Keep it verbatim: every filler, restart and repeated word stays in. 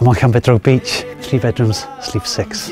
I'm on Llanbedrog beach, three bedrooms, sleep six.